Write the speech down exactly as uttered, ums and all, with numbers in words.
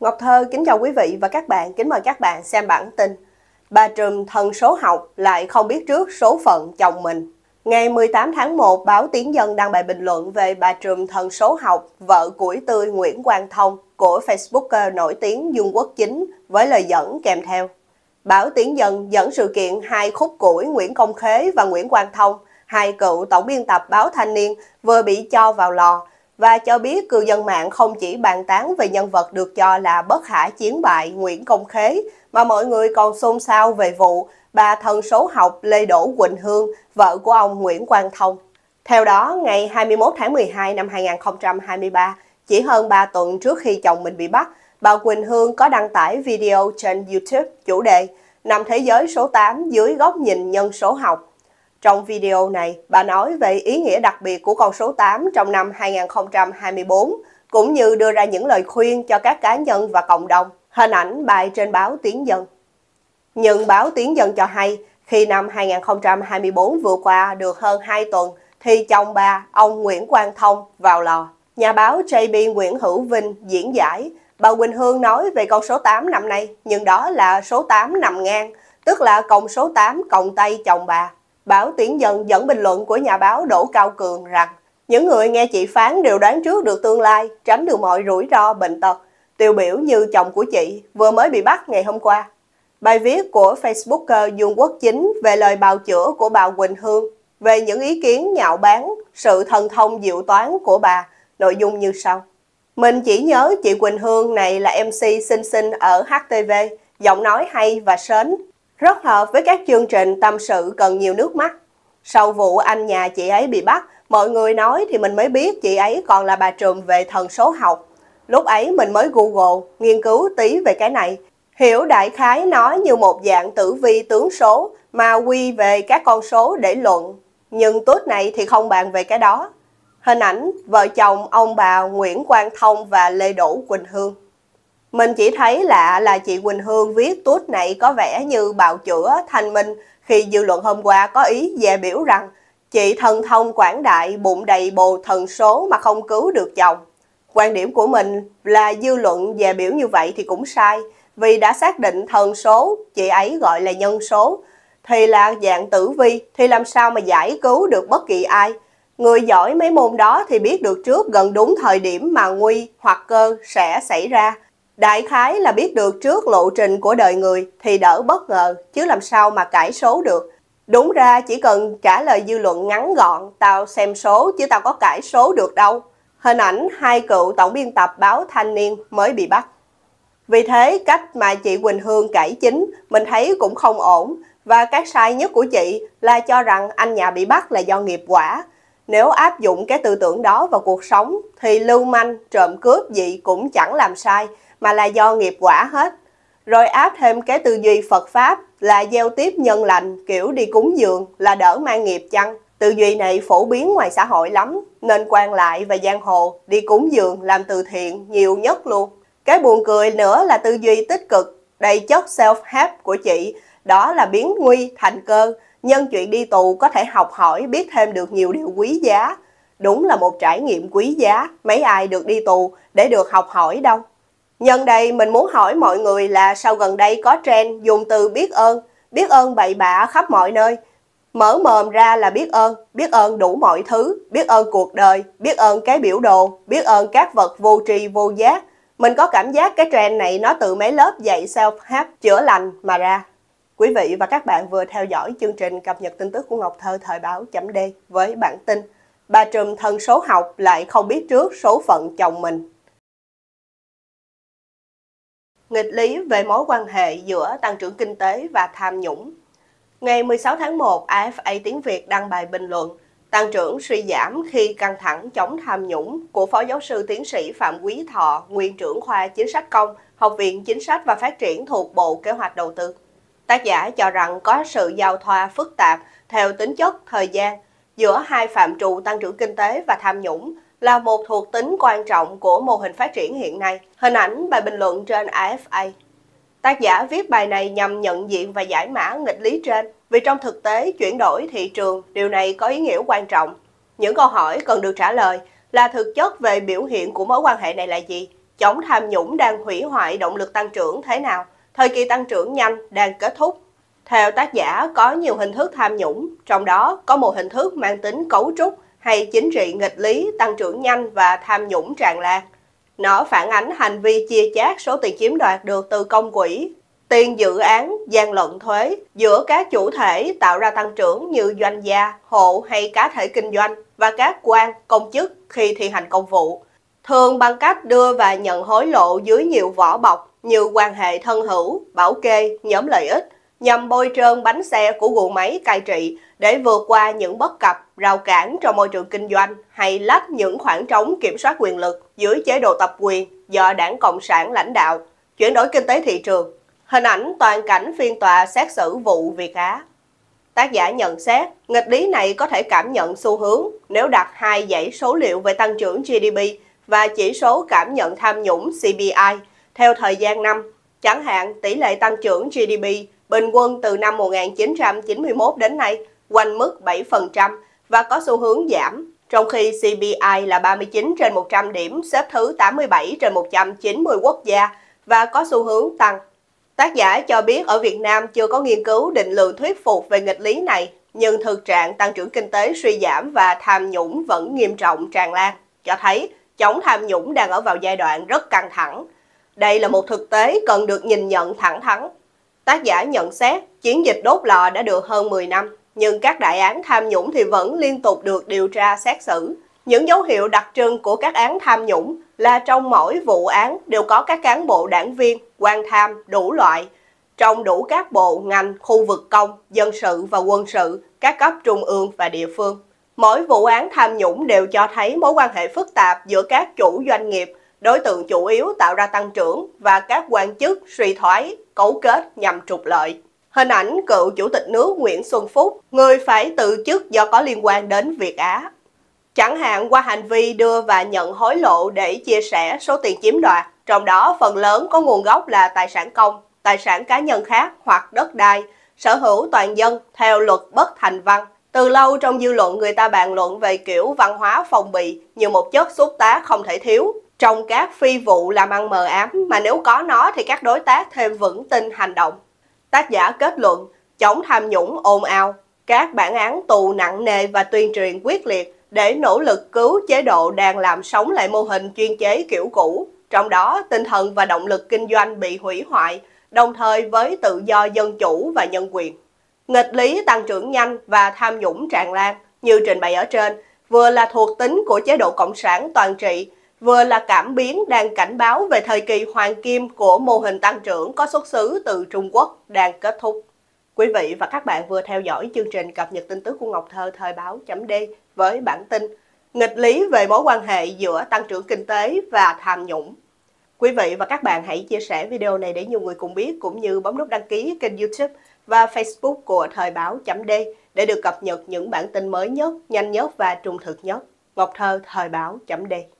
Ngọc Thơ kính chào quý vị và các bạn, kính mời các bạn xem bản tin. Bà trùm thần số học lại không biết trước số phận chồng mình. Ngày mười tám tháng một, báo Tiếng Dân đăng bài bình luận về bà trùm thần số học, vợ củi tươi Nguyễn Quang Thông của Facebooker nổi tiếng Dương Quốc Chính với lời dẫn kèm theo. Báo Tiếng Dân dẫn sự kiện hai khúc củi Nguyễn Công Khế và Nguyễn Quang Thông, hai cựu tổng biên tập báo Thanh Niên vừa bị cho vào lò, và cho biết cư dân mạng không chỉ bàn tán về nhân vật được cho là bất khả chiến bại Nguyễn Công Khế, mà mọi người còn xôn xao về vụ bà thần số học Lê Đỗ Quỳnh Hương, vợ của ông Nguyễn Quang Thông. Theo đó, ngày hai mươi mốt tháng mười hai năm hai nghìn không trăm hai mươi ba, chỉ hơn ba tuần trước khi chồng mình bị bắt, bà Quỳnh Hương có đăng tải video trên YouTube chủ đề "Nằm thế giới số tám dưới góc nhìn nhân số học". Trong video này, bà nói về ý nghĩa đặc biệt của con số tám trong năm hai nghìn không trăm hai mươi bốn, cũng như đưa ra những lời khuyên cho các cá nhân và cộng đồng. Hình ảnh bài trên báo Tiếng Dân. Nhưng báo Tiếng Dân cho hay, khi năm hai nghìn không trăm hai mươi bốn vừa qua được hơn hai tuần, thì chồng bà, ông Nguyễn Quang Thông, vào lò. Nhà báo J B Nguyễn Hữu Vinh diễn giải, bà Quỳnh Hương nói về con số tám năm nay, nhưng đó là số tám nằm ngang, tức là cộng số tám cộng tay chồng bà. Báo Tiếng Dân dẫn bình luận của nhà báo Đỗ Cao Cường rằng những người nghe chị phán đều đoán trước được tương lai, tránh được mọi rủi ro bệnh tật, tiêu biểu như chồng của chị vừa mới bị bắt ngày hôm qua. Bài viết của Facebooker Dương Quốc Chính về lời bào chữa của bà Quỳnh Hương về những ý kiến nhạo báng sự thần thông diệu toán của bà, nội dung như sau. Mình chỉ nhớ chị Quỳnh Hương này là em xê xinh xinh ở hát tê vê, giọng nói hay và sến, rất hợp với các chương trình tâm sự cần nhiều nước mắt. Sau vụ anh nhà chị ấy bị bắt, mọi người nói thì mình mới biết chị ấy còn là bà trùm về thần số học. Lúc ấy mình mới Google, nghiên cứu tí về cái này, hiểu đại khái nó như một dạng tử vi tướng số mà quy về các con số để luận. Nhưng tuốt này thì không bàn về cái đó. Hình ảnh vợ chồng ông bà Nguyễn Quang Thông và Lê Đỗ Quỳnh Hương. Mình chỉ thấy lạ là chị Quỳnh Hương viết tuốt này có vẻ như bào chữa Thanh Minh khi dư luận hôm qua có ý dè biểu rằng chị thần thông quảng đại, bụng đầy bồ thần số mà không cứu được chồng. Quan điểm của mình là dư luận dè biểu như vậy thì cũng sai, vì đã xác định thần số, chị ấy gọi là nhân số, thì là dạng tử vi, thì làm sao mà giải cứu được bất kỳ ai. Người giỏi mấy môn đó thì biết được trước gần đúng thời điểm mà nguy hoặc cơ sẽ xảy ra. Đại khái là biết được trước lộ trình của đời người thì đỡ bất ngờ, chứ làm sao mà cãi số được. Đúng ra chỉ cần trả lời dư luận ngắn gọn, tao xem số chứ tao có cãi số được đâu. Hình ảnh hai cựu tổng biên tập báo Thanh Niên mới bị bắt. Vì thế cách mà chị Quỳnh Hương cãi chính mình thấy cũng không ổn, và cái sai nhất của chị là cho rằng anh nhà bị bắt là do nghiệp quả. Nếu áp dụng cái tư tưởng đó vào cuộc sống thì lưu manh, trộm cướp gì cũng chẳng làm sai, mà là do nghiệp quả hết. Rồi áp thêm cái tư duy Phật Pháp là gieo tiếp nhân lành, kiểu đi cúng dường là đỡ mang nghiệp chăng. Tư duy này phổ biến ngoài xã hội lắm, nên quan lại và giang hồ đi cúng dường làm từ thiện nhiều nhất luôn. Cái buồn cười nữa là tư duy tích cực, đầy chất self-help của chị, đó là biến nguy thành cơ, nhân chuyện đi tù có thể học hỏi, biết thêm được nhiều điều quý giá. Đúng là một trải nghiệm quý giá, mấy ai được đi tù để được học hỏi đâu. Nhân đây mình muốn hỏi mọi người là sao gần đây có trend dùng từ biết ơn, biết ơn bậy bạ khắp mọi nơi. Mở mồm ra là biết ơn, biết ơn đủ mọi thứ, biết ơn cuộc đời, biết ơn cái biểu đồ, biết ơn các vật vô tri vô giác. Mình có cảm giác cái trend này nó từ mấy lớp dạy self-help chữa lành mà ra. Quý vị và các bạn vừa theo dõi chương trình cập nhật tin tức của Ngọc Thơ Thời Báo chấm D với bản tin bà trùm thần số học lại không biết trước số phận chồng mình. Nghịch lý về mối quan hệ giữa tăng trưởng kinh tế và tham nhũng. Ngày mười sáu tháng một, a ép pê Tiếng Việt đăng bài bình luận tăng trưởng suy giảm khi căng thẳng chống tham nhũng của Phó Giáo sư Tiến sĩ Phạm Quý Thọ, Nguyên trưởng khoa Chính sách công, Học viện Chính sách và Phát triển thuộc Bộ Kế hoạch Đầu tư. Tác giả cho rằng có sự giao thoa phức tạp theo tính chất thời gian giữa hai phạm trù tăng trưởng kinh tế và tham nhũng, là một thuộc tính quan trọng của mô hình phát triển hiện nay. Hình ảnh bài bình luận trên a ép pê. Tác giả viết bài này nhằm nhận diện và giải mã nghịch lý trên, vì trong thực tế chuyển đổi thị trường, điều này có ý nghĩa quan trọng. Những câu hỏi cần được trả lời là thực chất về biểu hiện của mối quan hệ này là gì, chống tham nhũng đang hủy hoại động lực tăng trưởng thế nào, thời kỳ tăng trưởng nhanh đang kết thúc. Theo tác giả, có nhiều hình thức tham nhũng, trong đó có một hình thức mang tính cấu trúc hay chính trị nghịch lý tăng trưởng nhanh và tham nhũng tràn lan. Nó phản ánh hành vi chia chác số tiền chiếm đoạt được từ công quỹ, tiền dự án, gian lận thuế giữa các chủ thể tạo ra tăng trưởng như doanh gia, hộ hay cá thể kinh doanh và các quan, công chức khi thi hành công vụ, thường bằng cách đưa và nhận hối lộ dưới nhiều vỏ bọc như quan hệ thân hữu, bảo kê, nhóm lợi ích, nhằm bôi trơn bánh xe của guồng máy cai trị để vượt qua những bất cập, rào cản trong môi trường kinh doanh hay lách những khoảng trống kiểm soát quyền lực dưới chế độ tập quyền do Đảng Cộng sản lãnh đạo, chuyển đổi kinh tế thị trường. Hình ảnh toàn cảnh phiên tòa xét xử vụ Việt Á. Tác giả nhận xét, nghịch lý này có thể cảm nhận xu hướng nếu đặt hai dãy số liệu về tăng trưởng G D P và chỉ số cảm nhận tham nhũng C P I theo thời gian năm. Chẳng hạn, tỷ lệ tăng trưởng G D P bình quân từ năm một nghìn chín trăm chín mươi mốt đến nay quanh mức bảy phần trăm và có xu hướng giảm, trong khi C P I là ba mươi chín trên một trăm điểm, xếp thứ tám mươi bảy trên một trăm chín mươi quốc gia và có xu hướng tăng. Tác giả cho biết ở Việt Nam chưa có nghiên cứu định lượng thuyết phục về nghịch lý này, nhưng thực trạng tăng trưởng kinh tế suy giảm và tham nhũng vẫn nghiêm trọng tràn lan, cho thấy chống tham nhũng đang ở vào giai đoạn rất căng thẳng. Đây là một thực tế cần được nhìn nhận thẳng thắn. Tác giả nhận xét, chiến dịch đốt lò đã được hơn mười năm, nhưng các đại án tham nhũng thì vẫn liên tục được điều tra xét xử. Những dấu hiệu đặc trưng của các án tham nhũng là trong mỗi vụ án đều có các cán bộ đảng viên, quan tham đủ loại, trong đủ các bộ, ngành, khu vực công, dân sự và quân sự, các cấp trung ương và địa phương. Mỗi vụ án tham nhũng đều cho thấy mối quan hệ phức tạp giữa các chủ doanh nghiệp, đối tượng chủ yếu tạo ra tăng trưởng và các quan chức suy thoái, cấu kết nhằm trục lợi. Hình ảnh cựu Chủ tịch nước Nguyễn Xuân Phúc, người phải từ chức do có liên quan đến Việt Á. Chẳng hạn qua hành vi đưa và nhận hối lộ để chia sẻ số tiền chiếm đoạt, trong đó phần lớn có nguồn gốc là tài sản công, tài sản cá nhân khác hoặc đất đai, sở hữu toàn dân theo luật bất thành văn. Từ lâu trong dư luận người ta bàn luận về kiểu văn hóa phong bì như một chất xúc tác không thể thiếu trong các phi vụ làm ăn mờ ám, mà nếu có nó thì các đối tác thêm vững tin hành động. Tác giả kết luận, chống tham nhũng ồn ào, các bản án tù nặng nề và tuyên truyền quyết liệt để nỗ lực cứu chế độ đang làm sống lại mô hình chuyên chế kiểu cũ, trong đó tinh thần và động lực kinh doanh bị hủy hoại, đồng thời với tự do dân chủ và nhân quyền. Nghịch lý tăng trưởng nhanh và tham nhũng tràn lan, như trình bày ở trên, vừa là thuộc tính của chế độ cộng sản toàn trị, vừa là cảm biến đang cảnh báo về thời kỳ hoàng kim của mô hình tăng trưởng có xuất xứ từ Trung Quốc đang kết thúc. Quý vị và các bạn vừa theo dõi chương trình cập nhật tin tức của Ngọc Thơ Thời báo chấm D với bản tin nghịch lý về mối quan hệ giữa tăng trưởng kinh tế và tham nhũng. Quý vị và các bạn hãy chia sẻ video này để nhiều người cùng biết, cũng như bấm nút đăng ký kênh YouTube và Facebook của Thời báo chấm D để được cập nhật những bản tin mới nhất, nhanh nhất và trung thực nhất. Ngọc Thơ Thời báo chấm D.